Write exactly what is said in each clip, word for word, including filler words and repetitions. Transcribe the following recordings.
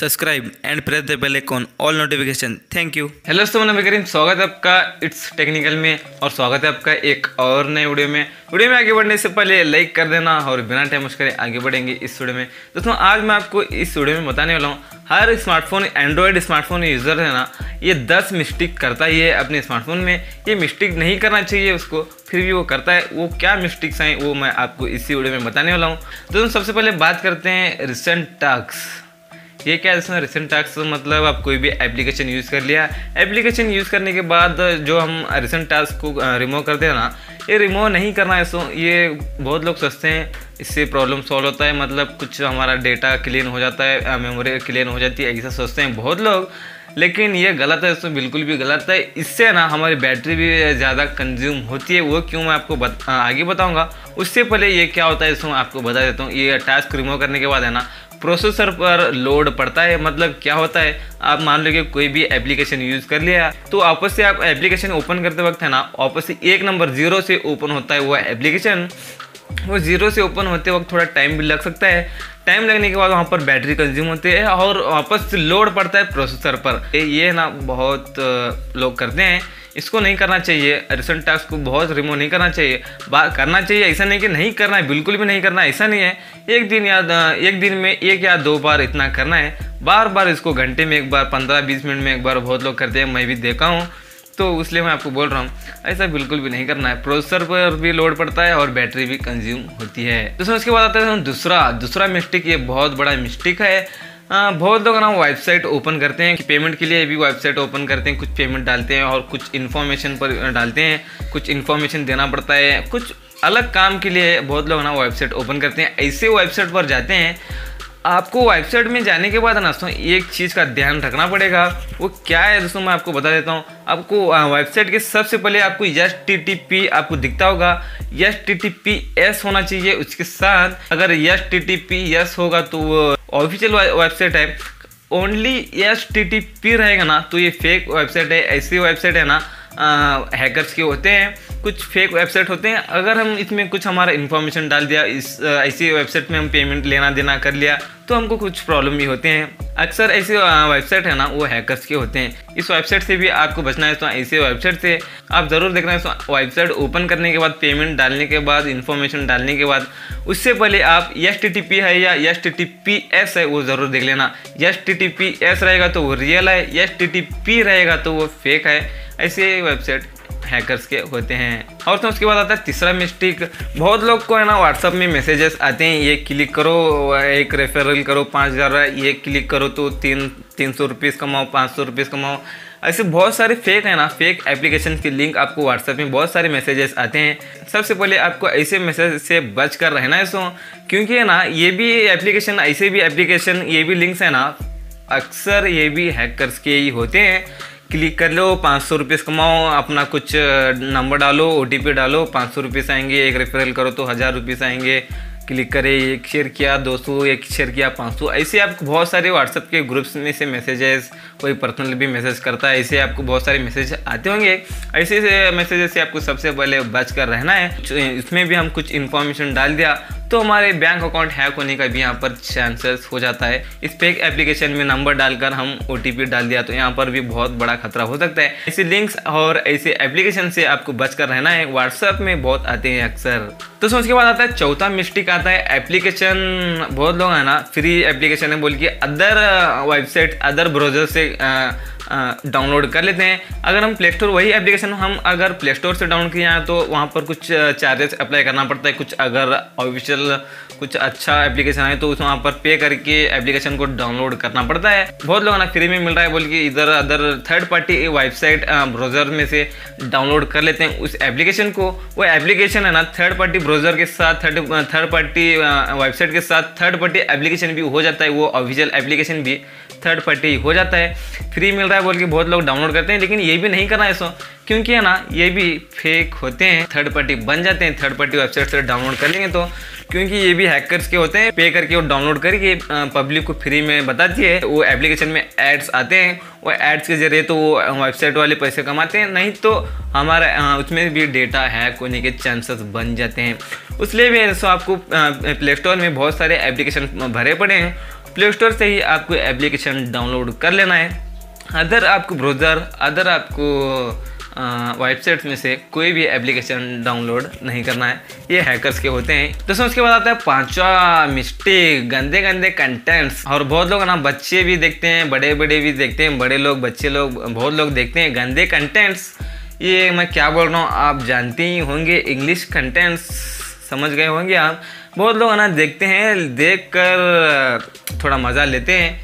Subscribe and press the bell icon all notification. Thank you. Hello दोस्तों, मैं नबी करीम, स्वागत है आपका इट्स टेक्निकल में और स्वागत है आपका एक और नए वीडियो में। वीडियो में आगे बढ़ने से पहले लाइक कर देना और बिना टाइम वेस्ट करें आगे बढ़ेंगे इस वीडियो में। दोस्तों आज मैं आपको इस वीडियो में बताने वाला हूँ हर स्मार्टफोन एंड्रॉयड स्मार्टफोन यूज़र है ना, ये दस मिस्टेक करता ही है अपने स्मार्टफोन में। ये मिस्टेक नहीं करना चाहिए उसको, फिर भी वो करता है। वो क्या मिस्टेक्स हैं वो मैं आपको इसी वीडियो में बताने वाला हूँ। दोस्तों सबसे पहले बात करते हैं रिसेंट टास्क। ये क्या है दोस्तों, रिसेंट टास्क मतलब आप कोई भी एप्लीकेशन यूज़ कर लिया, एप्लीकेशन यूज़ करने के बाद जो हम रिसेंट टास्क को रिमूव करते हैं ना, ये रिमूव नहीं करना है दोस्तों। ये बहुत लोग सोचते हैं इससे प्रॉब्लम सॉल्व होता है, मतलब कुछ हमारा डेटा क्लीन हो जाता है, मेमोरी क्लीन हो जाती है, ऐसा सोचते हैं बहुत लोग। लेकिन ये गलत है दोस्तों, बिल्कुल भी गलत है। इससे ना हमारी बैटरी भी ज़्यादा कंज्यूम होती है। वो क्यों मैं आपको बत, आगे बताऊंगा। उससे पहले ये क्या होता है दोस्तों आपको बता देता हूँ। ये टास्क रिमूव करने के बाद है ना प्रोसेसर पर लोड पड़ता है। मतलब क्या होता है, आप मान लो कि कोई भी एप्लीकेशन यूज़ कर लिया तो आपस से आप एप्लीकेशन ओपन करते वक्त है ना, आपस से एक नंबर जीरो से ओपन होता है वो एप्लीकेशन। वो जीरो से ओपन होते वक्त थोड़ा टाइम भी लग सकता है। टाइम लगने के बाद वहाँ पर बैटरी कंज्यूम होती है और वापस से लोड पड़ता है प्रोसेसर पर। ये ना बहुत लोग करते हैं, इसको नहीं करना चाहिए। रिसेंट टास्क को बहुत रिमूव नहीं करना चाहिए, बात करना चाहिए। ऐसा नहीं कि नहीं करना है, बिल्कुल भी नहीं करना है, ऐसा नहीं है। एक दिन या एक दिन में एक या दो बार इतना करना है। बार बार इसको घंटे में एक बार, पंद्रह बीस मिनट में एक बार बहुत लोग करते हैं, मैं भी देखा हूँ। तो इसलिए मैं आपको बोल रहा हूँ ऐसा बिल्कुल भी नहीं करना है। प्रोसेसर पर भी लोड पड़ता है और बैटरी भी कंज्यूम होती है। दोस्तों उसके बाद आता है दूसरा दूसरा मिस्टेक। ये बहुत बड़ा मिस्टेक है। आ, बहुत लोग ना वेबसाइट ओपन करते हैं कि पेमेंट के लिए भी वेबसाइट ओपन करते हैं, कुछ पेमेंट डालते हैं और कुछ इन्फॉर्मेशन पर डालते हैं, कुछ इन्फॉर्मेशन देना पड़ता है, कुछ अलग काम के लिए बहुत लोग ना वेबसाइट ओपन करते हैं। ऐसे वेबसाइट पर जाते हैं। आपको वेबसाइट में जाने के बाद ना दोस्तों एक चीज़ का ध्यान रखना पड़ेगा। वो क्या है दोस्तों मैं आपको बता देता हूँ। आपको वेबसाइट के सबसे पहले आपको एच टी टी पी आपको दिखता होगा, H T T P S होना चाहिए। उसके साथ अगर H T T P S होगा तो वो ऑफिशियल वेबसाइट है। Only H T T P रहेगा ना तो ये फेक वेबसाइट है। ऐसी वेबसाइट है ना हैकर्स के होते हैं, कुछ फेक वेबसाइट होते हैं। अगर हम इसमें कुछ हमारा इन्फॉर्मेशन डाल दिया, इस ऐसी वेबसाइट में हम पेमेंट लेना देना कर लिया तो हमको कुछ प्रॉब्लम भी होते हैं। अक्सर ऐसी वेबसाइट है ना वो हैकर्स के होते हैं। इस वेबसाइट से भी आपको बचना है। तो ऐसे वेबसाइट से आप ज़रूर देखना है। तो वेबसाइट ओपन करने के बाद, पेमेंट डालने के बाद, इन्फॉर्मेशन डालने के बाद, उससे पहले आप एच टी टी पी है या H T T P S है वो ज़रूर देख लेना। H T T P S रहेगा तो वो रियल है, एच टी टी पी रहेगा तो वो फेक है। ऐसे वेबसाइट हैकर्स के होते हैं। और तो उसके बाद आता है तीसरा मिस्टेक। बहुत लोग को है ना व्हाट्सअप में मैसेजेस आते हैं, ये क्लिक करो एक रेफरल करो पाँच हज़ार, ये क्लिक करो तो तीन तीन सौ रुपीज़ कमाओ, पाँच सौ रुपीज़ कमाओ। ऐसे बहुत सारे फेक है ना, फेक एप्लीकेशन के लिंक आपको व्हाट्सएप में बहुत सारे मैसेजेस आते हैं। सबसे पहले आपको ऐसे मैसेज से बच कर रहना है सो, क्योंकि है ना ये भी एप्लीकेशन, ऐसे भी एप्लीकेशन, ये भी लिंक्स है ना अक्सर ये भी हैकर्स के ही होते हैं। क्लिक कर लो, पाँच सौ रुपीज़ कमाओ, अपना कुछ नंबर डालो, ओटीपी डालो, पाँच सौ रुपीज़ आएंगे। एक रेफरल करो तो हज़ार रुपीज़ आएंगे। क्लिक करे, एक शेयर किया दो सौ, एक शेयर किया पाँच सौ। ऐसे आपको बहुत सारे व्हाट्सएप के ग्रुप्स में से मैसेजेस, कोई पर्सनल भी मैसेज करता है, ऐसे आपको बहुत सारे मैसेज आते होंगे। ऐसे से मैसेजेस से आपको सबसे पहले बच कर रहना है। इसमें भी हम कुछ इन्फॉर्मेशन डाल दिया तो हमारे बैंक अकाउंट हैक होने का भी यहाँ पर चांसेस हो जाता है। इस फेक एप्लीकेशन में नंबर डालकर हम ओटीपी डाल दिया तो यहाँ पर भी बहुत बड़ा खतरा हो सकता है। ऐसे लिंक्स और ऐसे एप्लीकेशन से आपको बचकर रहना है, व्हाट्सएप में बहुत आते हैं अक्सर। तो दोस्तों उसके बाद आता है चौथा मिस्टेक आता है एप्लीकेशन। बहुत लोग है ना फ्री एप्लीकेशन है बोल के अदर वेबसाइट, अदर ब्राउजर से डाउनलोड कर लेते हैं। अगर हम प्ले स्टोर, वही एप्लीकेशन हम अगर प्ले स्टोर से डाउनलोड किया है तो वहाँ पर कुछ चार्जेस अप्लाई करना पड़ता है। कुछ अगर ऑफिशियल कुछ अच्छा एप्लीकेशन है तो उस वहाँ पर पे करके एप्लीकेशन को डाउनलोड करना पड़ता है। बहुत लोग ना फ्री में मिल रहा है बोल के इधर other third party website browser में से डाउनलोड कर लेते हैं उस एप्लीकेशन को। वो एप्लीकेशन है ना थर्ड पार्टी ब्राउजर के साथ, थर्ड थर्ड पार्टी वेबसाइट के साथ थर्ड पार्टी एप्लीकेशन भी हो जाता है। वो ऑफिशियल एप्लीकेशन भी थर्ड पार्टी हो जाता है। फ्री मिल रहा है बोल के बहुत लोग डाउनलोड करते हैं, लेकिन ये भी नहीं करना है इसको, क्योंकि है ना ये भी फेक होते हैं, थर्ड पार्टी बन जाते हैं। थर्ड पार्टी वेबसाइट से डाउनलोड कर लेंगे तो, क्योंकि ये भी हैकर्स के होते हैं, पे करके वो डाउनलोड करके पब्लिक को फ्री में बताती है। वो एप्लीकेशन में एड्स आते हैं, वो एड्स के जरिए तो वो वेबसाइट वाले पैसे कमाते हैं, नहीं तो हमारा उसमें भी डेटा हैक होने के चांसेस बन जाते हैं। इसलिए भी आपको प्ले स्टोर में बहुत सारे एप्लीकेशन भरे पड़े हैं। प्ले स्टोर से ही आपको एप्लीकेशन डाउनलोड कर लेना है। अदर आपको ब्राउज़र अदर आपको वेबसाइट में से कोई भी एप्लीकेशन डाउनलोड नहीं करना है, ये हैकर्स के होते हैं। दोस्तों उसके बाद आता है पांचवा मिस्टेक, गंदे गंदे कंटेंट्स। और बहुत लोग ना बच्चे भी देखते हैं, बड़े बड़े भी देखते हैं, बड़े लोग बच्चे लोग बहुत लोग देखते हैं गंदे कंटेंट्स। ये मैं क्या बोल रहा हूँ आप जानते ही होंगे, इंग्लिश कंटेंट्स समझ गए होंगे आप। बहुत लोग ना देखते हैं, देख कर थोड़ा मज़ा लेते हैं,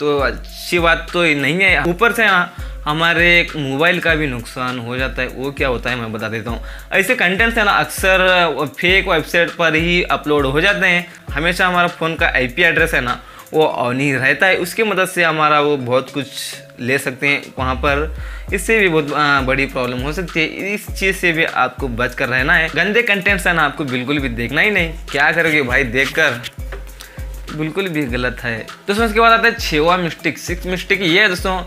तो अच्छी बात तो नहीं है। ऊपर से ना हमारे एक मोबाइल का भी नुकसान हो जाता है। वो क्या होता है मैं बता देता हूँ। ऐसे कंटेंट्स है ना अक्सर फेक वेबसाइट पर ही अपलोड हो जाते हैं। हमेशा हमारा फ़ोन का आईपी एड्रेस है ना वो ऑन ही रहता है, उसकी मदद से हमारा वो बहुत कुछ ले सकते हैं वहाँ पर। इससे भी बहुत बड़ी प्रॉब्लम हो सकती है, इस चीज़ से भी आपको बच कर रहना है। गंदे कंटेंट्स है ना आपको बिल्कुल भी देखना ही नहीं, क्या करोगे भाई देख कर, बिल्कुल भी गलत है। दोस्तों उसके बाद आता है छेवा मिस्टेक, सिक्स मिस्टेक ये है दोस्तों,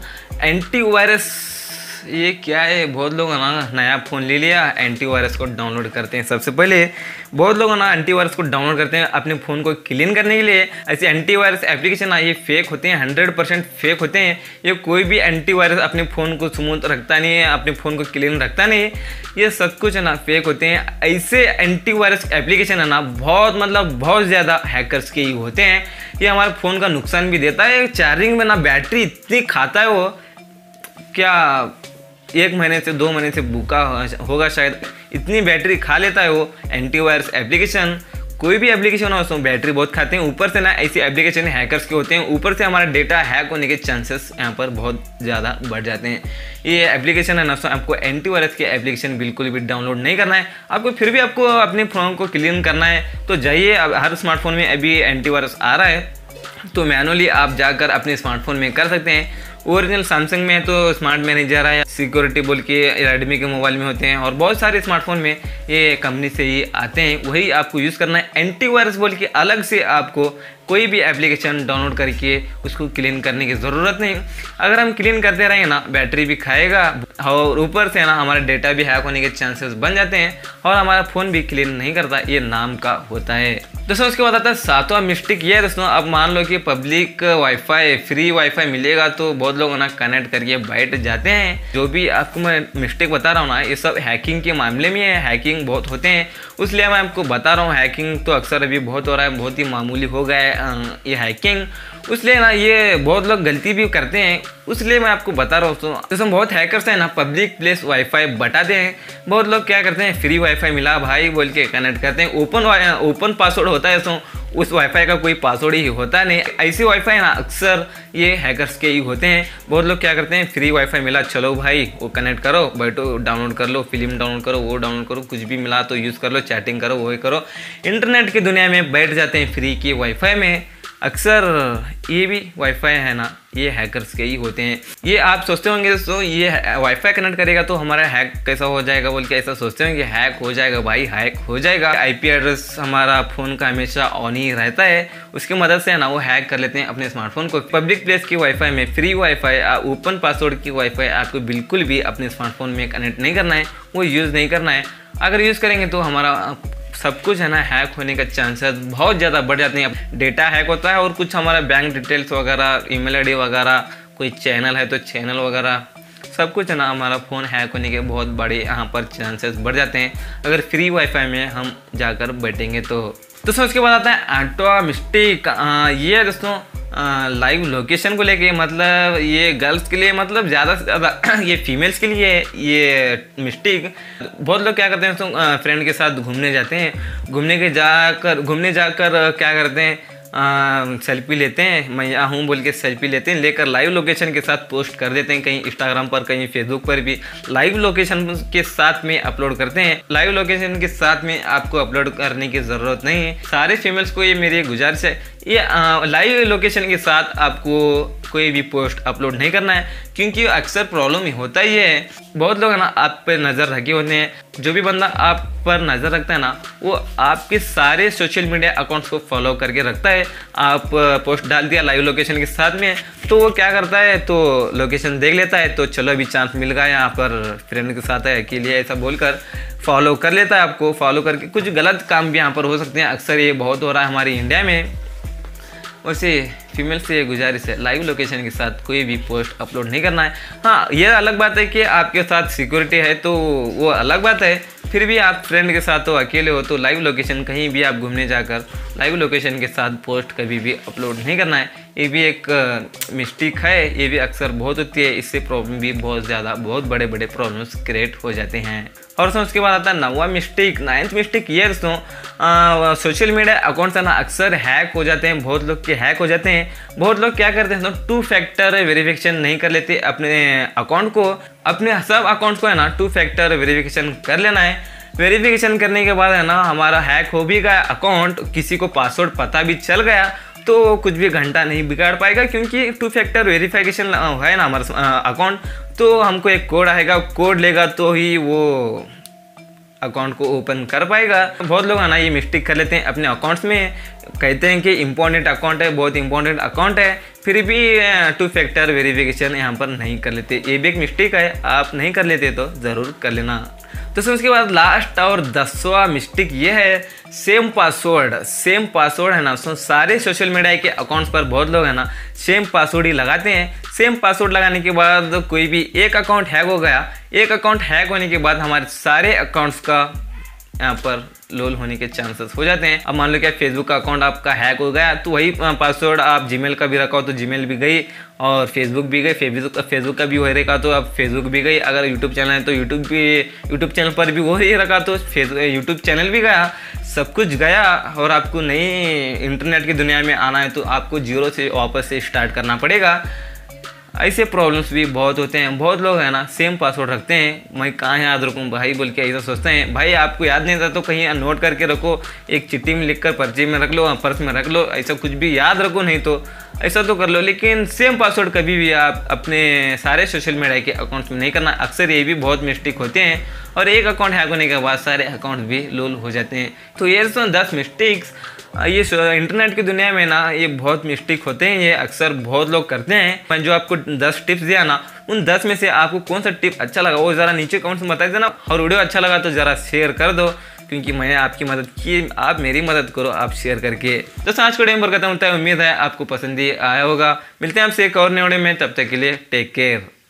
एंटी वायरस। ये क्या है, बहुत लोग ना नया फ़ोन ले लिया, एंटी वायरस को डाउनलोड करते हैं। सबसे पहले बहुत लोग ना एंटी वायरस को डाउनलोड करते हैं अपने फ़ोन को क्लीन करने के लिए। ऐसे एंटी वायरस एप्लीकेशन ना ये फेक होते हैं, हंड्रेड परसेंट फेक होते हैं। ये कोई भी एंटी वायरस अपने फ़ोन को स्मूथ रखता नहीं है, अपने फ़ोन को क्लीन रखता नहीं है, ये सब कुछ ना फेक होते हैं। ऐसे एंटी वायरस एप्लीकेशन है ना बहुत मतलब बहुत ज़्यादा हैकर्स के ही होते हैं। ये हमारे फ़ोन का नुकसान भी देता है, चार्जिंग में ना बैटरी इतनी खाता है वो, क्या एक महीने से दो महीने से भूखा होगा शायद, इतनी बैटरी खा लेता है वो एंटीवायरस एप्लीकेशन। कोई भी एप्लीकेशन हो उसमें बैटरी बहुत खाते हैं। ऊपर से ना ऐसी एप्लीकेशन हैकर्स के होते हैं, ऊपर से हमारा डेटा हैक होने के चांसेस यहाँ पर बहुत ज़्यादा बढ़ जाते हैं। ये एप्लीकेशन है ना दोस्तों, आपको एंटीवायरस के एप्लीकेशन बिल्कुल भी डाउनलोड नहीं करना है। आपको फिर भी आपको अपने फ़ोन को क्लीन करना है तो जाइए, हर स्मार्टफोन में अभी एंटीवायरस आ रहा है तो मैनुअली आप जाकर अपने स्मार्टफोन में कर सकते हैं। ओरिजिनल सैमसंग में है तो स्मार्ट मैनेजर है, सिक्योरिटी बोल के रेडमी के मोबाइल में होते हैं, और बहुत सारे स्मार्टफोन में ये कंपनी से ही आते हैं, वही आपको यूज़ करना है। एंटीवायरस बोल के अलग से आपको कोई भी एप्लीकेशन डाउनलोड करके उसको क्लीन करने की ज़रूरत नहीं। अगर हम क्लीन करते रहेंगे ना बैटरी भी खाएगा और ऊपर से ना हमारा डेटा भी हैक होने के चांसेस बन जाते हैं और हमारा फ़ोन भी क्लीन नहीं करता, ये नाम का होता है। दोस्तों उसके बाद आता है सातवां मिस्टेक ये है दोस्तों, अब मान लो कि पब्लिक वाईफाई फ्री वाईफाई मिलेगा तो बहुत लोग ना कनेक्ट करके बैठ जाते हैं। जो भी आपको मैं मिस्टेक बता रहा हूँ ना ये सब हैकिंग के मामले में है, हैकिंग बहुत होते हैं, उसलिए मैं आपको बता रहा हूँ। हैकिंग तो अक्सर अभी बहुत हो रहा है, बहुत ही मामूली हो गया है ये हैकिंग, उसलिए ना ये बहुत लोग गलती भी करते हैं, उसलिए मैं आपको बता रहा हूँ। दोस्तों तो बहुत हैकर्स हैं ना पब्लिक प्लेस वाईफाई बटाते हैं। बहुत लोग क्या करते हैं, फ्री वाईफाई मिला भाई बोल के कनेक्ट करते हैं। ओपन ओपन पासवर्ड होता है दोस्तों, उस वाईफाई का कोई पासवर्ड ही होता नहीं। ऐसी वाईफाई ना अक्सर ये हैकर्स के ही होते हैं। बहुत लोग क्या करते हैं, फ्री वाईफाई मिला चलो भाई वो कनेक्ट करो, बैठो डाउनलोड कर लो, फिल्म डाउनलोड करो, वो डाउनलोड करो, कुछ भी मिला तो यूज़ कर लो, चैटिंग करो, वो करो, इंटरनेट की दुनिया में बैठ जाते हैं फ्री की वाईफाई में। अक्सर ये भी वाईफाई है ना ये हैकर्स के ही होते हैं। ये आप सोचते होंगे दोस्तों ये वाईफाई कनेक्ट करेगा तो हमारा हैक कैसा हो जाएगा बोल के, ऐसा सोचते होंगे हैक हो जाएगा भाई, हैक हो जाएगा। आईपी एड्रेस हमारा फ़ोन का हमेशा ऑन ही रहता है, उसकी मदद से है ना वो हैक कर लेते हैं अपने स्मार्टफोन को। पब्लिक प्लेस की वाईफाई में फ्री वाईफाई ओपन पासवर्ड की वाईफाई आपको बिल्कुल भी अपने स्मार्टफोन में कनेक्ट नहीं करना है, वो यूज़ नहीं करना है। अगर यूज़ करेंगे तो हमारा सब कुछ है ना हैक होने का चांसेस बहुत ज़्यादा बढ़ जाते हैं। डेटा हैक होता है और कुछ हमारा बैंक डिटेल्स वगैरह, ईमेल आईडी वगैरह, कोई चैनल है तो चैनल वगैरह, सब कुछ है ना हमारा फ़ोन हैक होने के बहुत बड़े यहाँ पर चांसेस बढ़ जाते हैं अगर फ्री वाईफाई में हम जाकर बैठेंगे तो। दोस्तों उसके बाद आता है आठवां मिस्टेक, ये है दोस्तों लाइव लोकेशन को लेके। मतलब ये गर्ल्स के लिए, मतलब ज़्यादा से ज़्यादा ये फीमेल्स के लिए ये मिस्टेक। बहुत लोग क्या करते हैं दोस्तों, फ्रेंड के साथ घूमने जाते हैं, घूमने के जाकर घूमने जाकर क्या करते हैं, सेल्फी लेते हैं, मैं यहाँ हूँ बोल के सेल्फी लेते हैं, लेकर लाइव लोकेशन के साथ पोस्ट कर देते हैं, कहीं इंस्टाग्राम पर कहीं फेसबुक पर भी लाइव लोकेशन के साथ में अपलोड करते हैं। लाइव लोकेशन के साथ में आपको अपलोड करने की ज़रूरत नहीं है। सारे फीमेल्स को ये मेरी गुजारिश है, ये लाइव लोकेशन के साथ आपको कोई भी पोस्ट अपलोड नहीं करना है, क्योंकि अक्सर प्रॉब्लम ही होता ही है। बहुत लोग ना आप पर नज़र रखे होते हैं, जो भी बंदा आप पर नज़र रखता है ना वो आपके सारे सोशल मीडिया अकाउंट्स को फॉलो करके रखता है। आप पोस्ट डाल दिया लाइव लोकेशन के साथ में तो वो क्या करता है, तो लोकेशन देख लेता है, तो चलो अभी चांस मिल गया यहाँ पर फ्रेंड के साथ है के लिए ऐसा बोलकर फॉलो कर लेता है आपको। फॉलो करके कुछ गलत काम भी यहाँ पर हो सकते हैं, अक्सर ये बहुत हो रहा है हमारे इंडिया में। उसे फीमेल से गुजारिश है लाइव लोकेशन के साथ कोई भी पोस्ट अपलोड नहीं करना है। हाँ, यह अलग बात है कि आपके साथ सिक्योरिटी है तो वो अलग बात है, फिर भी आप फ्रेंड के साथ हो, अकेले हो तो लाइव लोकेशन कहीं भी आप घूमने जाकर लाइव लोकेशन के साथ पोस्ट कभी भी अपलोड नहीं करना है। ये भी एक मिस्टेक है, ये भी अक्सर बहुत होती है, इससे प्रॉब्लम भी बहुत ज़्यादा बहुत बड़े बड़े प्रॉब्लम्स क्रिएट हो जाते हैं। और दोस्तों उसके बाद आता है नवा मिस्टेक, नाइन्थ मिस्टेक ये दोस्तों सोशल मीडिया अकाउंट्स है ना अक्सर हैक हो जाते हैं, बहुत लोग के हैक हो जाते हैं। बहुत लोग क्या करते हैं दोस्तों, टू फैक्टर वेरिफिकेशन नहीं कर लेते अपने अकाउंट को, अपने सब अकाउंट को है ना टू फैक्टर वेरिफिकेशन कर लेना है। वेरिफिकेशन करने के बाद है ना हमारा हैक हो भी गया अकाउंट, किसी को पासवर्ड पता भी चल गया तो कुछ भी घंटा नहीं बिगाड़ पाएगा, क्योंकि टू फैक्टर वेरिफिकेशन है ना हमारा अकाउंट, तो हमको एक कोड आएगा, कोड लेगा तो ही वो अकाउंट को ओपन कर पाएगा। बहुत लोग है ना ये मिस्टेक कर लेते हैं अपने अकाउंट्स में, कहते हैं कि इम्पोर्टेंट अकाउंट है, बहुत इम्पोर्टेंट अकाउंट है, फिर भी टू फैक्टर वेरिफिकेशन यहाँ पर नहीं कर लेते। ये भी एक मिस्टेक है, आप नहीं कर लेते तो ज़रूर कर लेना। तो उसके बाद लास्ट और दसवां मिस्टेक ये है सेम पासवर्ड। सेम पासवर्ड है ना सारे सोशल मीडिया के अकाउंट्स पर बहुत लोग है ना सेम पासवर्ड ही लगाते हैं। सेम पासवर्ड लगाने के बाद कोई भी एक अकाउंट हैक हो गया, एक अकाउंट हैक होने के बाद हमारे सारे अकाउंट्स का यहाँ पर लोल होने के चांसेस हो जाते हैं। अब मान लो क्या फेसबुक का अकाउंट आपका हैक हो गया तो वही पासवर्ड आप जीमेल का भी रखा हो तो जीमेल भी गई, और फेसबुक भी गई, फेसबुक फेसबुक का भी वही रखा तो आप फेसबुक भी गई। अगर यूट्यूब चैनल है तो यूट्यूब भी यूट्यूब चैनल पर भी वही रखा तो फेसबुक यूट्यूब चैनल भी गया, सब कुछ गया। और आपको नई इंटरनेट की दुनिया में आना है तो आपको जीरो से वापस से स्टार्ट करना पड़ेगा। ऐसे प्रॉब्लम्स भी बहुत होते हैं। बहुत लोग है ना सेम पासवर्ड रखते हैं, मैं कहाँ याद रखूँ भाई बोल के ऐसा सोचते हैं। भाई आपको याद नहीं था तो कहीं नोट करके रखो, एक चिट्ठी में लिखकर पर्चे में रख लो, पर्स में रख लो, ऐसा कुछ भी याद रखो, नहीं तो ऐसा तो कर लो। लेकिन सेम पासवर्ड कभी भी आप अपने सारे सोशल मीडिया के अकाउंट्स में नहीं करना, अक्सर ये भी बहुत मिस्टेक होते हैं। और एक अकाउंट हैक होने के बाद सारे अकाउंट भी लोल हो जाते हैं। तो ये दस मिस्टेक्स ये इंटरनेट की दुनिया में ना ये बहुत मिस्टेक होते हैं, ये अक्सर बहुत लोग करते हैं। पर जो आपको दस टिप्स दिया ना उन दस में से आपको कौन सा टिप अच्छा लगा वो ज़रा नीचे कमेंट्स में बता देना, और वीडियो अच्छा लगा तो ज़रा शेयर कर दो, क्योंकि मैंने आपकी मदद की, आप मेरी मदद करो आप शेयर करके। तो आज को वीडियो में खत्म होता है, उम्मीद है आपको पसंद ही आया होगा। मिलते हैं आपसे एक और नए वीडियो में, तब तक के लिए टेक केयर।